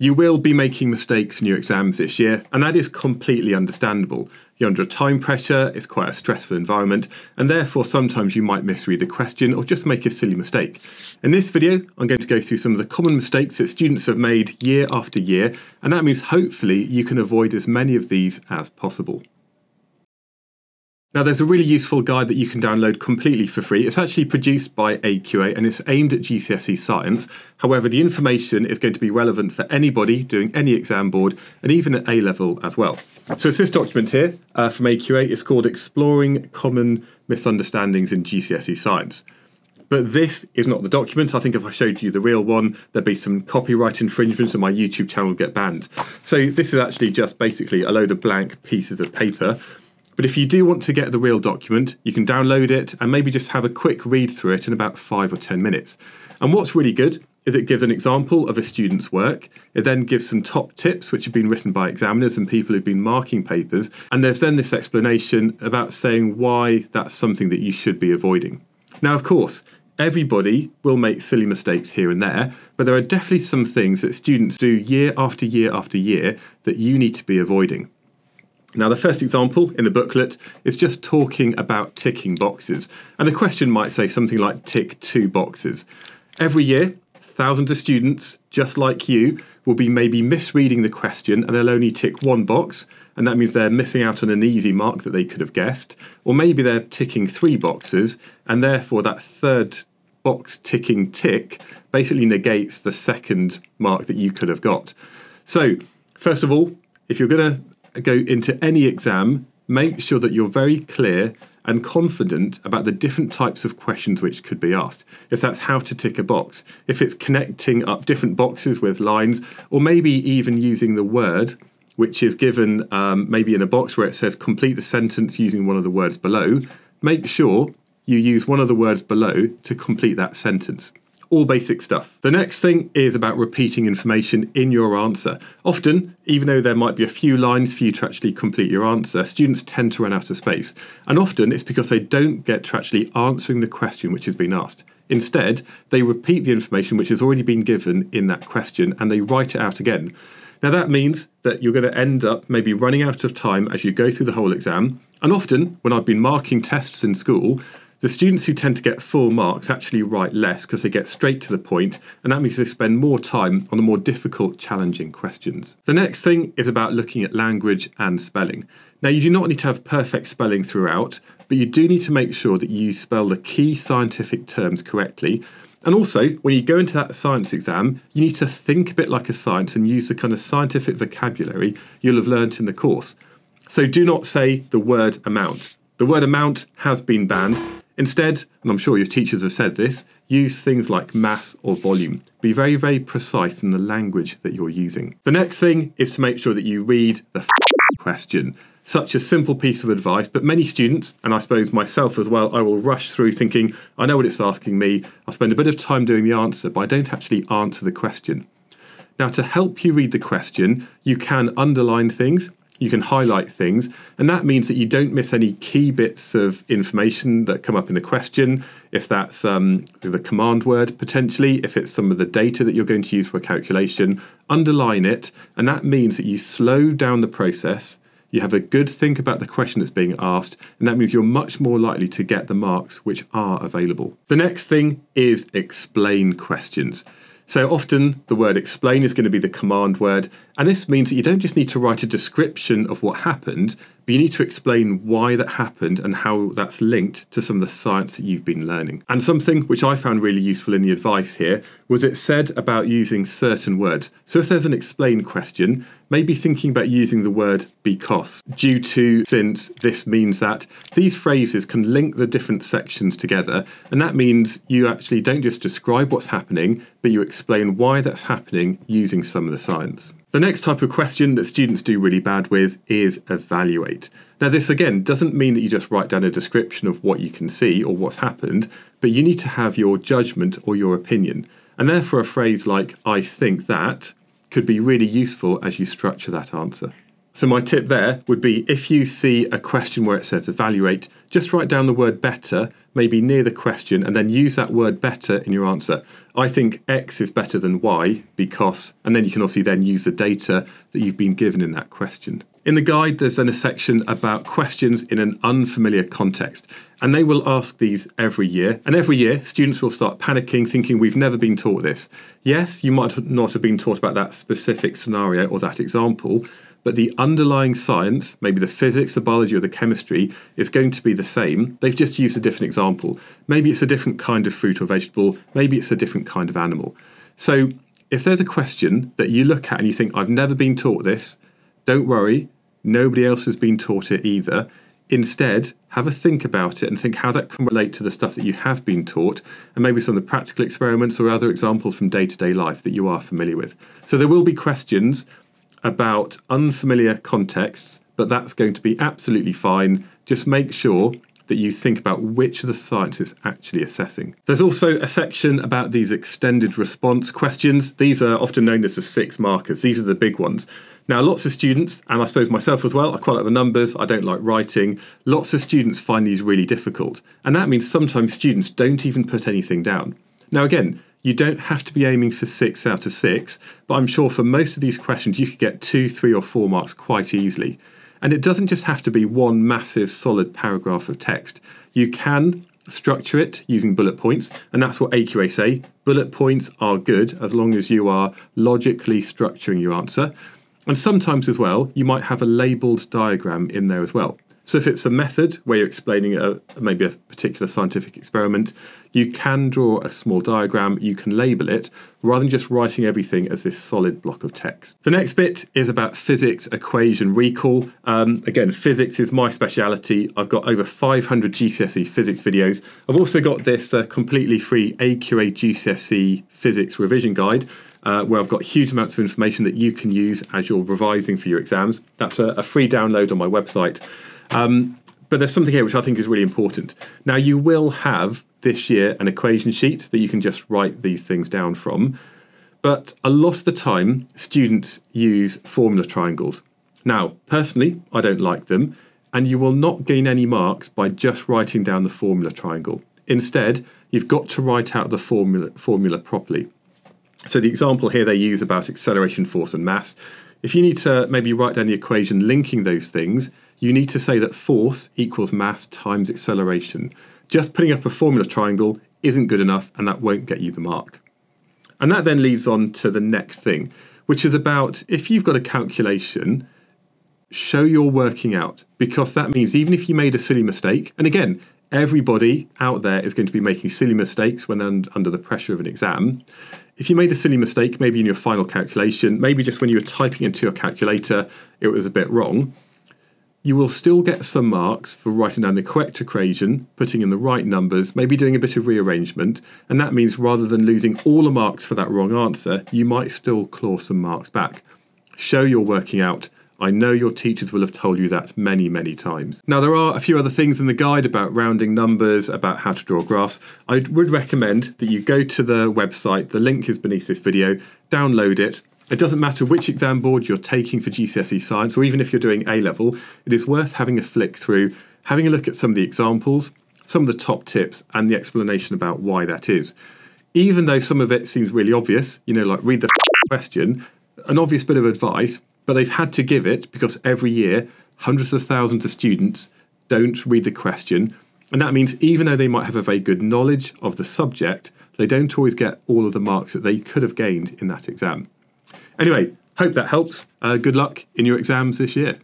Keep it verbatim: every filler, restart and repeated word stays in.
You will be making mistakes in your exams this year, and that is completely understandable. You're under time pressure, it's quite a stressful environment, and therefore sometimes you might misread a question or just make a silly mistake. In this video, I'm going to go through some of the common mistakes that students have made year after year, and that means hopefully you can avoid as many of these as possible. Now, there's a really useful guide that you can download completely for free. It's actually produced by A Q A and it's aimed at G C S E science. However, the information is going to be relevant for anybody doing any exam board and even at A level as well. So it's this document here uh, from A Q A. It's called Exploring Common Misunderstandings in G C S E Science. But this is not the document. I think if I showed you the real one, there'd be some copyright infringements and my YouTube channel would get banned. So this is actually just basically a load of blank pieces of paper. But if you do want to get the real document, you can download it and maybe just have a quick read through it in about five or ten minutes. And what's really good is it gives an example of a student's work. It then gives some top tips which have been written by examiners and people who've been marking papers. And there's then this explanation about saying why that's something that you should be avoiding. Now, of course, everybody will make silly mistakes here and there, but there are definitely some things that students do year after year after year that you need to be avoiding. Now, the first example in the booklet is just talking about ticking boxes. And the question might say something like tick two boxes. Every year, thousands of students, just like you, will be maybe misreading the question and they'll only tick one box. And that means they're missing out on an easy mark that they could have guessed. Or maybe they're ticking three boxes and therefore that third box ticking tick basically negates the second mark that you could have got. So, first of all, if you're going to go into any exam, make sure that you're very clear and confident about the different types of questions which could be asked. If that's how to tick a box, if it's connecting up different boxes with lines, or maybe even using the word which is given um, maybe in a box where it says complete the sentence using one of the words below, make sure you use one of the words below to complete that sentence. All basic stuff. The next thing is about repeating information in your answer. Often, even though there might be a few lines for you to actually complete your answer, students tend to run out of space. And often it's because they don't get to actually answering the question which has been asked. Instead, they repeat the information which has already been given in that question and they write it out again. Now that means that you're going to end up maybe running out of time as you go through the whole exam. And often, when I've been marking tests in school, the students who tend to get full marks actually write less because they get straight to the point, and that means they spend more time on the more difficult, challenging questions. The next thing is about looking at language and spelling. Now, you do not need to have perfect spelling throughout, but you do need to make sure that you spell the key scientific terms correctly. And also, when you go into that science exam, you need to think a bit like a science and use the kind of scientific vocabulary you'll have learnt in the course. So do not say the word amount. The word amount has been banned. Instead, and I'm sure your teachers have said this, use things like mass or volume. Be very, very precise in the language that you're using. The next thing is to make sure that you read the question. Such a simple piece of advice, but many students, and I suppose myself as well, I will rush through thinking, I know what it's asking me, I'll spend a bit of time doing the answer, but I don't actually answer the question. Now, to help you read the question, you can underline things. You can highlight things, and that means that you don't miss any key bits of information that come up in the question, if that's um, the command word potentially, if it's some of the data that you're going to use for a calculation. Underline it, and that means that you slow down the process, you have a good think about the question that's being asked, and that means you're much more likely to get the marks which are available. The next thing is explain questions. So often the word explain is going to be the command word, and this means that you don't just need to write a description of what happened, but you need to explain why that happened and how that's linked to some of the science that you've been learning. And something which I found really useful in the advice here was it said about using certain words. So if there's an explain question, maybe thinking about using the word because, due to, since, this means that. These phrases can link the different sections together, and that means you actually don't just describe what's happening, but you explain explain why that's happening using some of the science. The next type of question that students do really bad with is evaluate. Now this again doesn't mean that you just write down a description of what you can see or what's happened, but you need to have your judgment or your opinion. And therefore a phrase like I think that could be really useful as you structure that answer. So my tip there would be if you see a question where it says evaluate, just write down the word better, maybe near the question, and then use that word better in your answer. I think X is better than Y because, and then you can obviously then use the data that you've been given in that question. In the guide, there's then a section about questions in an unfamiliar context, and they will ask these every year. And every year, students will start panicking, thinking we've never been taught this. Yes, you might not have been taught about that specific scenario or that example, but the underlying science, maybe the physics, the biology, or the chemistry, is going to be the same. They've just used a different example. Maybe it's a different kind of fruit or vegetable. Maybe it's a different kind of animal. So if there's a question that you look at and you think, I've never been taught this, don't worry, nobody else has been taught it either. Instead, have a think about it and think how that can relate to the stuff that you have been taught, and maybe some of the practical experiments or other examples from day-to-day life that you are familiar with. So there will be questions about unfamiliar contexts, but that's going to be absolutely fine. Just make sure that you think about which of the science is actually assessing. There's also a section about these extended response questions. These are often known as the six markers. These are the big ones. Now, lots of students, and I suppose myself as well, I quite like the numbers, I don't like writing. Lots of students find these really difficult. And that means sometimes students don't even put anything down. Now, again, you don't have to be aiming for six out of six, but I'm sure for most of these questions you could get two, three or four marks quite easily. And it doesn't just have to be one massive solid paragraph of text. You can structure it using bullet points, and that's what A Q A say. Bullet points are good as long as you are logically structuring your answer. And sometimes as well, you might have a labelled diagram in there as well. So if it's a method where you're explaining a, maybe a particular scientific experiment, you can draw a small diagram, you can label it, rather than just writing everything as this solid block of text. The next bit is about physics equation recall. Um, again, physics is my speciality. I've got over five hundred G C S E physics videos. I've also got this uh, completely free A Q A G C S E physics revision guide, Uh, where I've got huge amounts of information that you can use as you're revising for your exams. That's a, a free download on my website. Um, but there's something here which I think is really important. Now, you will have this year an equation sheet that you can just write these things down from. But a lot of the time, students use formula triangles. Now, personally, I don't like them, and you will not gain any marks by just writing down the formula triangle. Instead, you've got to write out the formula, formula properly. So the example here they use about acceleration, force and mass. If you need to maybe write down the equation linking those things, you need to say that force equals mass times acceleration. Just putting up a formula triangle isn't good enough, and that won't get you the mark. And that then leads on to the next thing, which is about if you've got a calculation, show you're working out, because that means even if you made a silly mistake, and again, everybody out there is going to be making silly mistakes when they're under the pressure of an exam. If you made a silly mistake, maybe in your final calculation, maybe just when you were typing into your calculator, it was a bit wrong, you will still get some marks for writing down the correct equation, putting in the right numbers, maybe doing a bit of rearrangement. And that means rather than losing all the marks for that wrong answer, you might still claw some marks back. Show you're working out. I know your teachers will have told you that many, many times. Now, there are a few other things in the guide about rounding numbers, about how to draw graphs. I would recommend that you go to the website. The link is beneath this video. Download it. It doesn't matter which exam board you're taking for G C S E science, or even if you're doing A level, it is worth having a flick through, having a look at some of the examples, some of the top tips, and the explanation about why that is. Even though some of it seems really obvious, you know, like read the question, an obvious bit of advice, but they've had to give it because every year hundreds of thousands of students don't read the question. And that means even though they might have a very good knowledge of the subject, they don't always get all of the marks that they could have gained in that exam. Anyway, hope that helps. Uh, good luck in your exams this year.